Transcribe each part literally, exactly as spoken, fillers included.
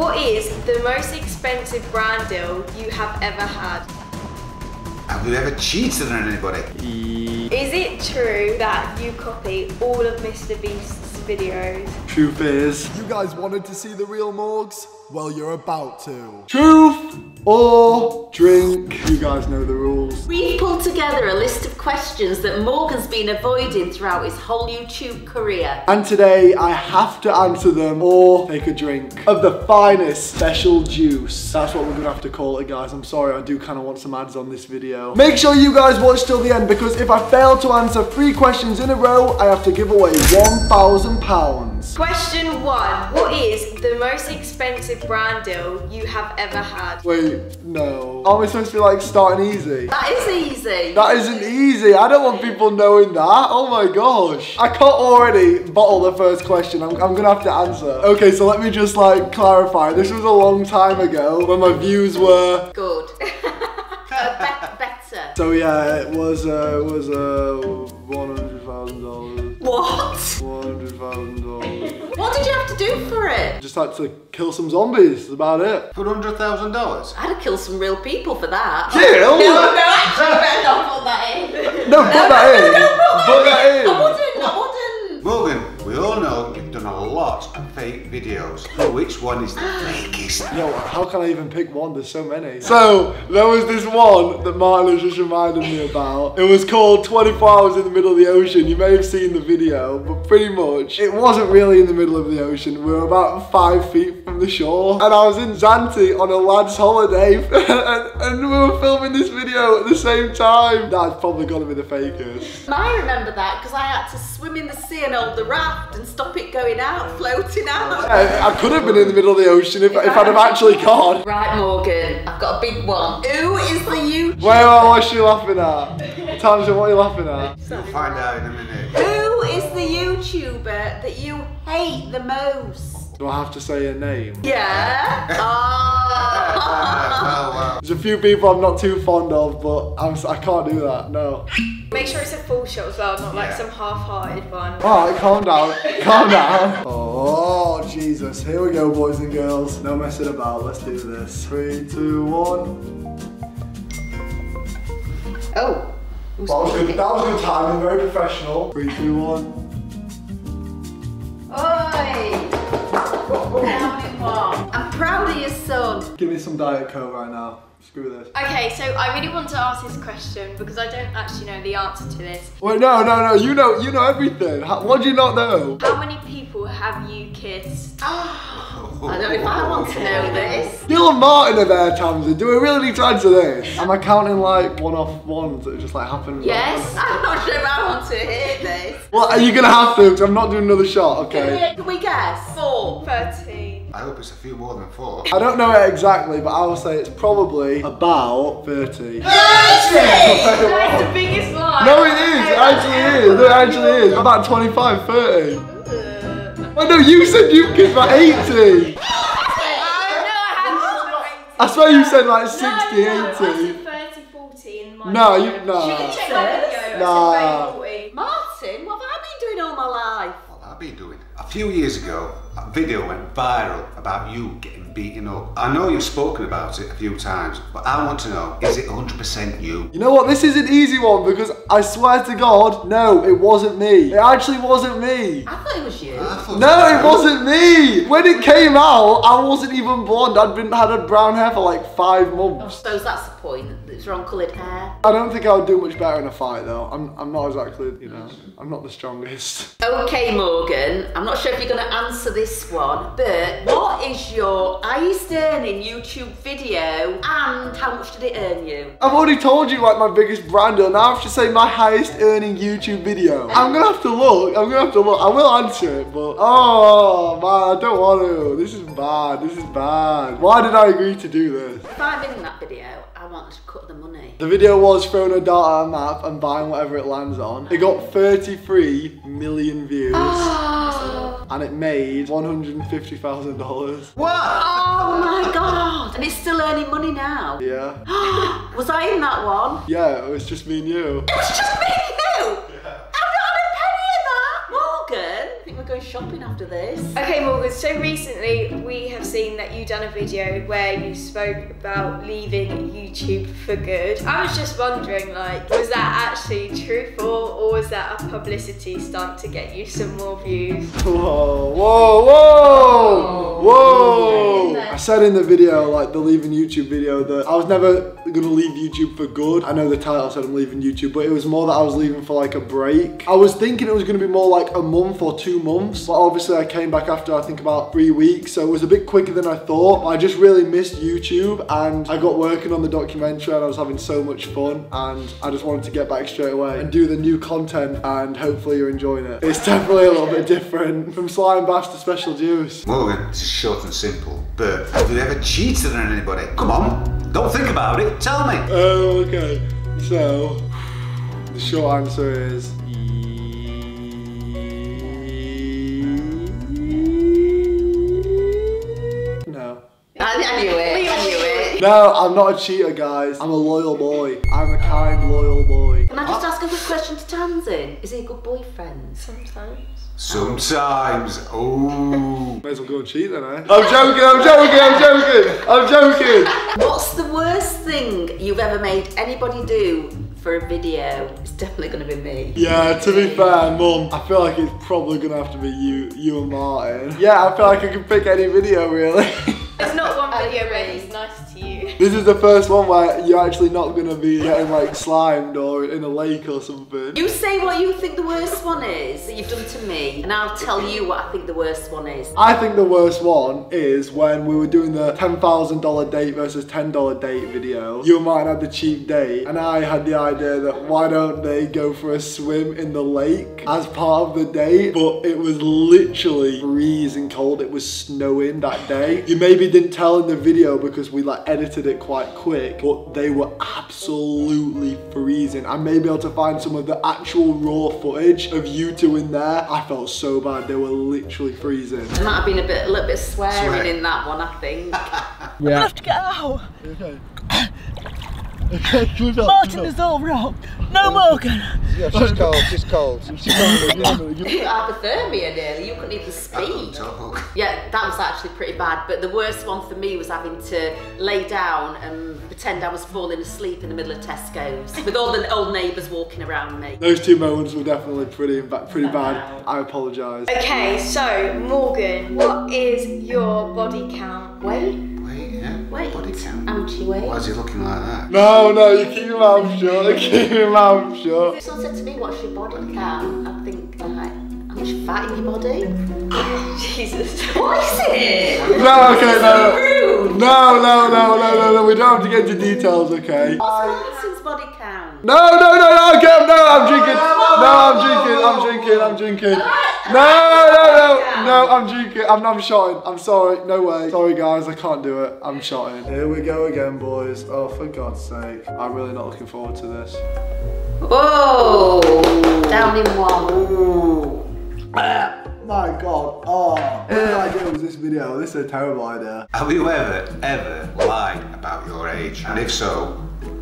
What is the most expensive brand deal you have ever had? Have you ever cheated on anybody? Is it true that you copy all of Mister Beast's videos? Truth is... You guys wanted to see the real Morgz? Well, you're about to. Truth or drink? You guys know the rules. We've pulled together a list of questions that Morgan's been avoiding throughout his whole YouTube career. And today I have to answer them or take a drink of the finest special juice. That's what we're gonna have to call it, guys. I'm sorry, I do kind of want some ads on this video. Make sure you guys watch till the end, because if I fail to answer three questions in a row, I have to give away one thousand pounds. Question one, what is the most expensive brand deal you have ever had? Wait, no. Aren't we supposed to be like starting easy? That is easy. That isn't easy. I don't want people knowing that. Oh my gosh. I can't already bottle the first question. I'm, I'm gonna have to answer. Okay, so let me just like clarify. This was a long time ago when my views were... Good. Be- better. So yeah, it was, uh, it was uh, one hundred thousand dollars. What? one hundred thousand dollars. What did you have to do for it? Just had to kill some zombies, that's about it. For one hundred thousand dollars? I'd have killed some real people for that. Kill? No, no, actually, you better not put that in. No, put no, that no, in. No, no, put that in. I wouldn't, I wouldn't. Morgan, we all know you've done a lot of fake videos. But which one is the fakest? Yo, how can I even pick one? There's so many. So, there was this one that Martin was just reminding me about. It was called twenty-four hours in the Middle of the Ocean. You may have seen the video, but pretty much, it wasn't really in the middle of the ocean. We were about five feet from the shore. And I was in Zante on a lad's holiday, and, and we were filming this video at the same time. That's probably gotta be the fakest. I remember that, because I had to swim in the sea and hold the raft and stop it going out, floating out. Yeah, I could have been in the middle of the ocean if, if, if I'd have actually gone. Right, Morgan, I've got a big one. Who is the you? Wait, wait, what's she laughing at? Tamzin, what are you laughing at? You'll find out in a minute. Who is the YouTuber that you hate the most? Do I have to say her name? Yeah. Oh. There's a few people I'm not too fond of, but I'm, I can't do that, no. Make sure it's a full shot as well, not yeah. like some half-hearted one. Alright, calm down, calm down. Oh, Jesus. Here we go, boys and girls. No messing about, let's do this. Three, two, one. Oh. That was good, that was good timing, very professional. Three, two, one. Oi! I'm proud of your son. Give me some Diet Coke right now. Screw this. Okay, so I really want to ask this question because I don't actually know the answer to this. Wait, no, no, no, you know you know everything. How, what do you not know? How many people have you kissed? Oh, I don't know if I want to know this. You and Martin are there, Tamzin. Do we really need to answer this? Am I counting like one-off ones that just like happened? Yes, like, I'm not sure if I want to hear this. Well, are you going to have to? Because I'm not doing another shot, okay? Can we guess? Four. Thirteen. I hope it's a few more than four. I don't know it exactly, but I will say it's probably about thirty. thirty! That's the biggest lie. No, it is. It actually is. It actually is. About twenty-five, thirty. Uh, oh, no, you said you kissed about eighty. I swear you said like sixty, no, no, eighty. I said thirty, forty in my No, you, no. You can check my video. Nah. Martin, what have I been doing all my life? What have I been doing? A few years ago, a video went viral about you getting beaten up. I know you've spoken about it a few times, but I want to know, is it one hundred percent you? You know what, this is an easy one because I swear to God, no, it wasn't me. It actually wasn't me. I thought it was you. No, it wasn't me. When it came out, I wasn't even blonde. I'd been had a brown hair for like five months. I suppose that's the point, it's wrong coloured hair. I don't think I would do much better in a fight though. I'm, I'm not exactly, you know, I'm not the strongest. Okay, Morgan, I'm not sure if you're going to answer this one, but what is your highest earning YouTube video and how much did it earn you? I've already told you like my biggest brand deal. Now I have to say my highest earning YouTube video. I'm gonna have to look, I'm gonna have to look. I will answer it, but oh man, I don't want to. This is bad, this is bad. Why did I agree to do this? If I'm in that video, I want to cut the money. The video was throwing a dart at a map and buying whatever it lands on. It got thirty-three million views. Oh. And it made one hundred fifty thousand dollars. What? Oh my God. And it's still earning money now. Yeah. Was I in that one? Yeah, it was just me and you. It was just me and you? Yeah. I've not had a penny of that. Morgan? I think we're going shopping after this. Okay, Morgz, so recently we have seen that you've done a video where you spoke about leaving YouTube for good. I was just wondering, like, was that actually truthful or was that a publicity stunt to get you some more views? Whoa, whoa, whoa! Whoa! whoa. I said in the video, like, the leaving YouTube video, that I was never gonna leave YouTube for good. I know the title said I'm leaving YouTube, but it was more that I was leaving for like a break. I was thinking it was gonna be more like a month or two months. But obviously I came back after I think about three weeks, so it was a bit quicker than I thought. I just really missed YouTube and I got working on the documentary and I was having so much fun and I just wanted to get back straight away and do the new content and hopefully you're enjoying it. It's definitely a little bit different from slime bass to special juice. Well, it's short and simple, but have you ever cheated on anybody? Come on, don't think about it, tell me. Oh, okay. So, the short answer is no. I knew it, I knew it. No, I'm not a cheater, guys. I'm a loyal boy. I'm a kind, loyal boy. Can I just ask a quick question to Tamzin? Is he a good boyfriend? Sometimes. Sometimes. Oh. May as well go and cheat then, eh? I'm joking, I'm joking, I'm joking, I'm joking. What's the worst thing you've ever made anybody do for a video? It's definitely gonna be me. Yeah, to be fair, Mum, I feel like it's probably gonna have to be you, you and Martin. Yeah, I feel like I can pick any video, really. It's not one video, really. It's nice to you. This is the first one where you're actually not gonna be getting like slimed or in a lake or something. You say what you think the worst one is that you've done to me, and I'll tell you what I think the worst one is. I think the worst one is when we were doing the ten thousand dollar date versus ten dollar date video. You and Martin had the cheap date, and I had the idea that why don't they go for a swim in the lake as part of the date, but it was literally freezing cold. It was snowing that day. You maybe didn't tell in the video because we like edited it quite quick, but they were absolutely freezing. I may be able to find some of the actual raw footage of you two in there. I felt so bad, they were literally freezing. There might have been a bit, a little bit swearing Swear. in that one, I think. Yeah. I'm gonna have to get out. Okay. Martin is all wrong. No, Morgan. Yeah, she's cold. She's cold. She's cold. Hypothermia, nearly. You couldn't even speak. Yeah, that was actually pretty bad. But the worst one for me was having to lay down and pretend I was falling asleep in the middle of Tesco's with all the old neighbours walking around me. Those two moments were definitely pretty, pretty bad. I apologise. Okay, so Morgan, what is your body count? Weight? Wait, Auntie, wait. Why is he looking like that? No, no, you keep your mouth shut, keep your mouth shut. If someone said to me, what's your body count? I'd think, like, how much fat in your body? Jesus. What is it? No, okay, no. No, no, no, no, no, no, we don't have to get into details, okay? What's Martin's body count? No, no, no, no, okay, no, I'm drinking. No, I'm drinking, I'm drinking, I'm drinking. No, no, no, no, I'm joking. I'm, I'm shotting. I'm sorry. No way. Sorry, guys. I can't do it. I'm shotting. Here we go again, boys. Oh, for God's sake. I'm really not looking forward to this. Whoa. Down in one. My God. Oh. What idea was this video? This is a terrible idea. Have you ever, ever lied about your age? And if so,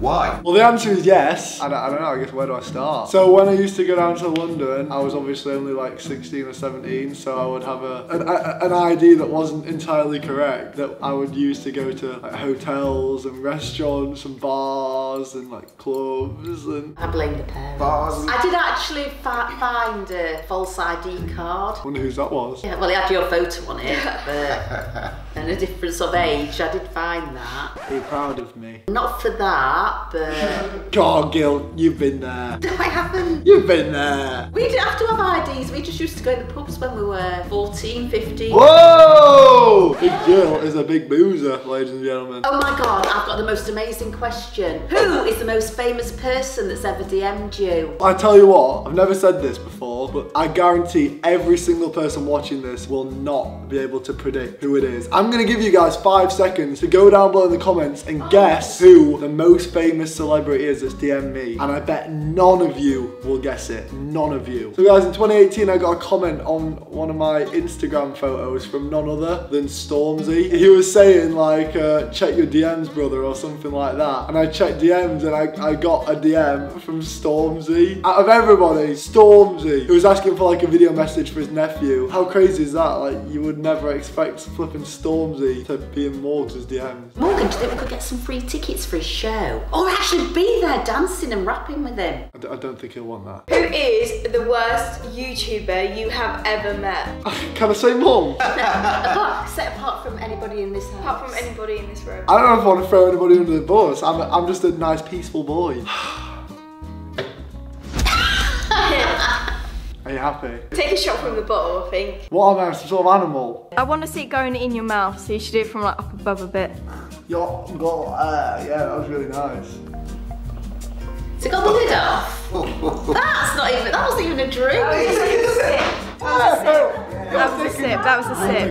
why? Well, the answer is yes. I don't, I don't know, I guess where do I start? So when I used to go down to London, I was obviously only like sixteen or seventeen, so I would have a an, a, an I D that wasn't entirely correct, that I would use to go to like, hotels and restaurants and bars and like clubs and... I blame the parents. Bars. I did actually find a false I D card. I wonder whose that was. Yeah, well, it had your photo on it, but... and a difference of age, I did find that. Are you proud of me? Not for that. But... God, Gil, you've been there. No, I haven't. You've been there. We didn't have to have I Ds. We just used to go in the pubs when we were fourteen, fifteen. Whoa! Big Gil is a big boozer, ladies and gentlemen. Oh my God, I've got the most amazing question. Who is the most famous person that's ever D M'd you? I tell you what, I've never said this before, but I guarantee every single person watching this will not be able to predict who it is. I'm I'm gonna give you guys five seconds to go down below in the comments and guess who the most famous celebrity is that's D M'd me. And I bet none of you will guess it. None of you. So guys, in twenty eighteen, I got a comment on one of my Instagram photos from none other than Stormzy. He was saying like, uh, check your D Ms, brother, or something like that. And I checked D Ms and I, I got a D M from Stormzy. Out of everybody, Stormzy, who was asking for like a video message for his nephew. How crazy is that? Like, you would never expect flipping Stormzy to be in Morgz's D Ms. Morgan, do you think we could get some free tickets for his show? Or actually be there dancing and rapping with him? I, d I don't think he'll want that. Who is the worst YouTuber you have ever met? Can I say mum? No, apart, set apart from anybody in this house. Apart from anybody in this room. I don't know if I want to throw anybody under the bus. I'm, I'm just a nice, peaceful boy. Are you happy? Take a shot from the bottle, I think. What am I, some sort of animal? I want to see it going in your mouth, so you should do it from like up above a bit. Yo, uh, yeah, that was really nice. So it got the lid off? That's not even, that wasn't even a drink. That was a sip. That was a sip. That was a sip.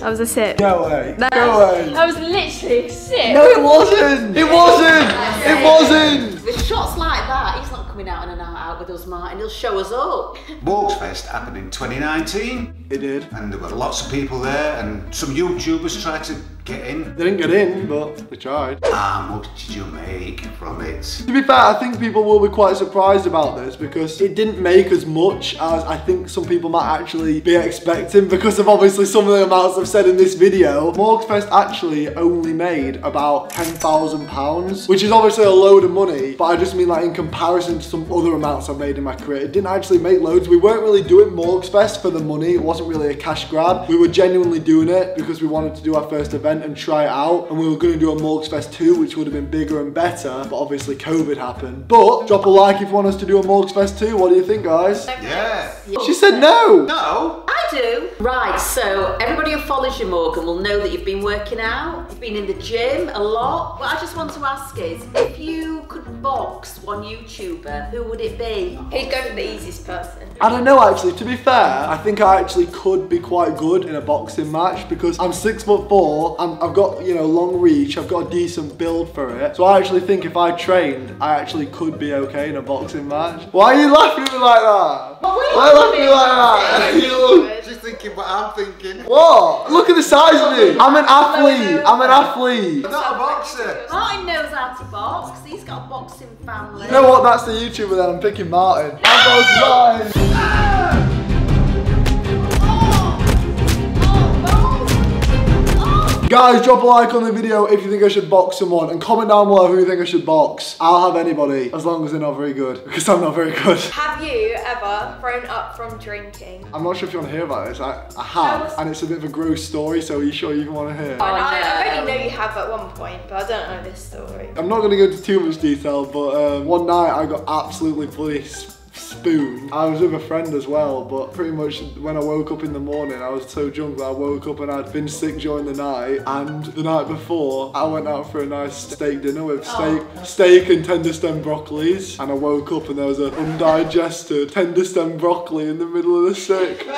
That was a sip. Go away. Go away. That was literally a sip. No, it wasn't. It wasn't. It wasn't. With shots like that, he's not coming out on an hour out with us, Martin. He'll show us up. Morgzfest happened in twenty nineteen. It did. And there were lots of people there, and some YouTubers tried to get in. They didn't get in, but they tried. How much did you make from it? To be fair, I think people will be quite surprised about this because it didn't make as much as I think some people might actually be expecting because of obviously some of the amounts I've said in this video. Morgzfest actually only made about ten thousand pounds, which is obviously a load of money, but I just mean like in comparison to some other amounts I've made in my career. It didn't actually make loads. We weren't really doing Morgzfest for the money. It wasn't really a cash grab. We were genuinely doing it because we wanted to do our first event and try it out, and we were going to do a Morgzfest two, which would have been bigger and better, but obviously COVID happened. But drop a like if you want us to do a Morgzfest two. What do you think, guys? Yeah. She said no. No. I do. Right, so everybody who follows you, Morgan, will know that you've been working out, you've been in the gym a lot. What I just want to ask is, if you could box one YouTuber, who would it be? Who'd go for the easiest person? I don't know, actually. To be fair, I think I actually could be quite good in a boxing match because I'm six foot four. I've got, you know, long reach, I've got a decent build for it. So I actually think if I trained, I actually could be okay in a boxing match. Why are you laughing at me like that? Why are you laughing at me like that? She's thinking what I'm thinking. What? Look at the size of me. I'm an athlete. I'm an athlete. I'm not a boxer. Martin knows how to box. He's got a boxing family. You know what? That's the YouTuber then. I'm picking Martin. I'm both Martin. Guys, drop a like on the video if you think I should box someone, and comment down below who you think I should box. I'll have anybody, as long as they're not very good, because I'm not very good. Have you ever thrown up from drinking? I'm not sure if you want to hear about this. I, I have, was... and it's a bit of a gross story, so are you sure you want to hear? Oh, I, I already know you have at one point, but I don't know this story. I'm not going to go into too much detail, but uh, one night I got absolutely blitzed. Spoon. I was with a friend as well, but pretty much when I woke up in the morning, I was so drunk that I woke up and I'd been sick during the night. And the night before, I went out for a nice steak dinner with steak, oh. steak and tender stem broccolis. And I woke up and there was an undigested tender stem broccoli in the middle of the steak. I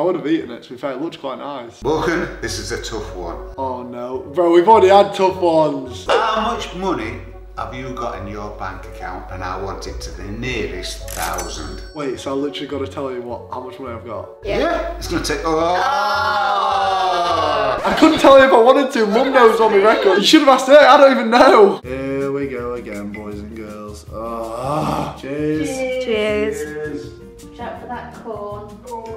would have eaten it, to be fair, it looked quite nice. Morgan, this is a tough one. Oh no. Bro, we've already had tough ones. How much money have you got in your bank account? And I want it to the nearest thousand. Wait, so I literally got to tell you what how much money I've got? Yeah. yeah. It's going to take... Oh. Oh. I couldn't tell you if I wanted to. Mum knows on my record. You should have asked her. I don't even know. Here we go again, boys and girls. Oh. Cheers. Cheers. Cheers. Watch out for that corn. Oh.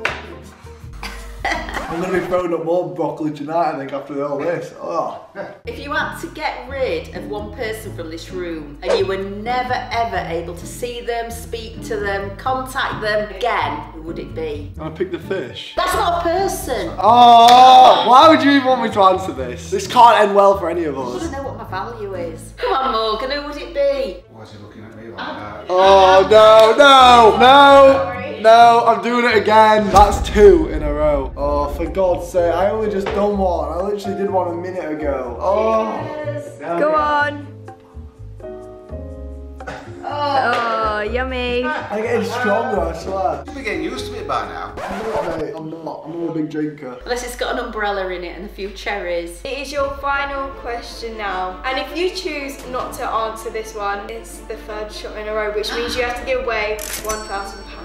I'm going to be throwing up more broccoli tonight, I think, after all this. Oh. If you had to get rid of one person from this room and you were never, ever able to see them, speak to them, contact them again, who would it be? I'm going to pick the fish. That's not a person. Oh, why would you even want me to answer this? This can't end well for any of us. I don't know what my value is. Come on, Morgan, who would it be? Why is he looking at me like that? Oh, no, no, no. No, I'm doing it again. That's two in a row. Oh, for God's sake, I only just done one. I literally did one a minute ago. Oh. Yes. Go on. Oh. Oh. yummy. I'm getting stronger, I swear. You'll be getting used to it by now. I'm not, mate. I'm not. I'm not a big drinker. Unless it's got an umbrella in it and a few cherries. It is your final question now. And if you choose not to answer this one, it's the third shot in a row, which means you have to give away one thousand pounds.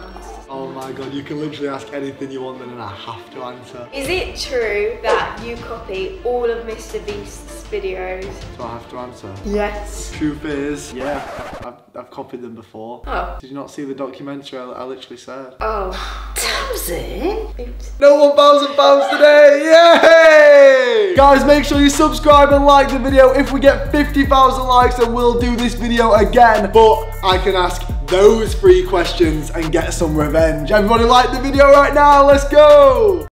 Oh my god, you can literally ask anything you want then and I have to answer. Is it true that you copy all of Mister Beast's videos? So I have to answer? Yes. Truth is, yeah, I've, I've copied them before. Oh. Did you not see the documentary I, I literally said? Oh. Tamzin? Oops. No one thousand pounds today, yay! Guys, make sure you subscribe and like the video. If we get fifty thousand likes, then we'll do this video again. But I can ask those three questions and get some revenge. Everybody like the video right now, let's go!